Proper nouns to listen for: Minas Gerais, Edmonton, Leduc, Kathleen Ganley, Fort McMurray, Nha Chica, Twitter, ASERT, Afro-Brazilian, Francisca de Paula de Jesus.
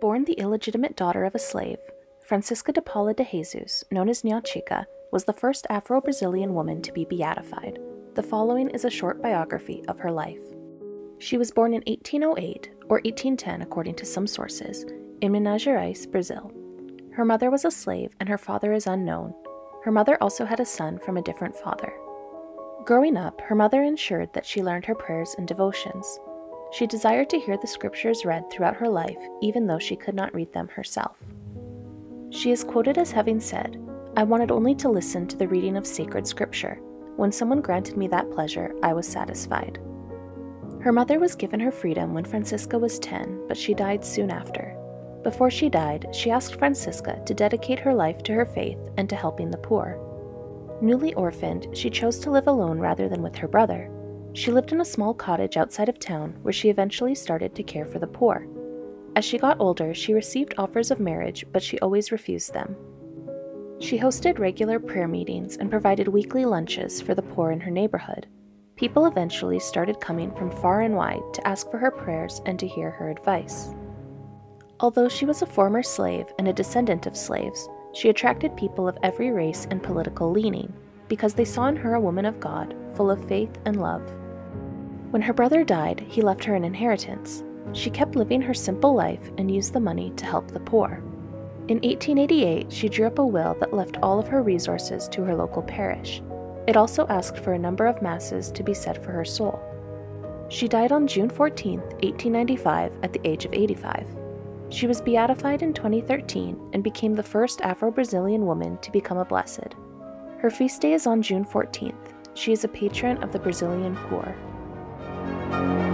Born the illegitimate daughter of a slave, Francisca de Paula de Jesus, known as Nha Chica, was the first Afro-Brazilian woman to be beatified. The following is a short biography of her life. She was born in 1808, or 1810 according to some sources, in Minas Gerais, Brazil. Her mother was a slave and her father is unknown. Her mother also had a son from a different father. Growing up, her mother ensured that she learned her prayers and devotions. She desired to hear the scriptures read throughout her life, even though she could not read them herself. She is quoted as having said, "I wanted only to listen to the reading of sacred scripture. When someone granted me that pleasure, I was satisfied." Her mother was given her freedom when Francisca was 10, but she died soon after. Before she died, she asked Francisca to dedicate her life to her faith and to helping the poor. Newly orphaned, she chose to live alone rather than with her brother. She lived in a small cottage outside of town where she eventually started to care for the poor. As she got older, she received offers of marriage, but she always refused them. She hosted regular prayer meetings and provided weekly lunches for the poor in her neighborhood. People eventually started coming from far and wide to ask for her prayers and to hear her advice. Although she was a former slave and a descendant of slaves, she attracted people of every race and political leaning because they saw in her a woman of God, full of faith and love. When her brother died, he left her an inheritance. She kept living her simple life and used the money to help the poor. In 1888, she drew up a will that left all of her resources to her local parish. It also asked for a number of masses to be said for her soul. She died on June 14, 1895, at the age of 85. She was beatified in 2013 and became the first Afro-Brazilian woman to become a blessed. Her feast day is on June 14th. She is a patron of the Brazilian poor.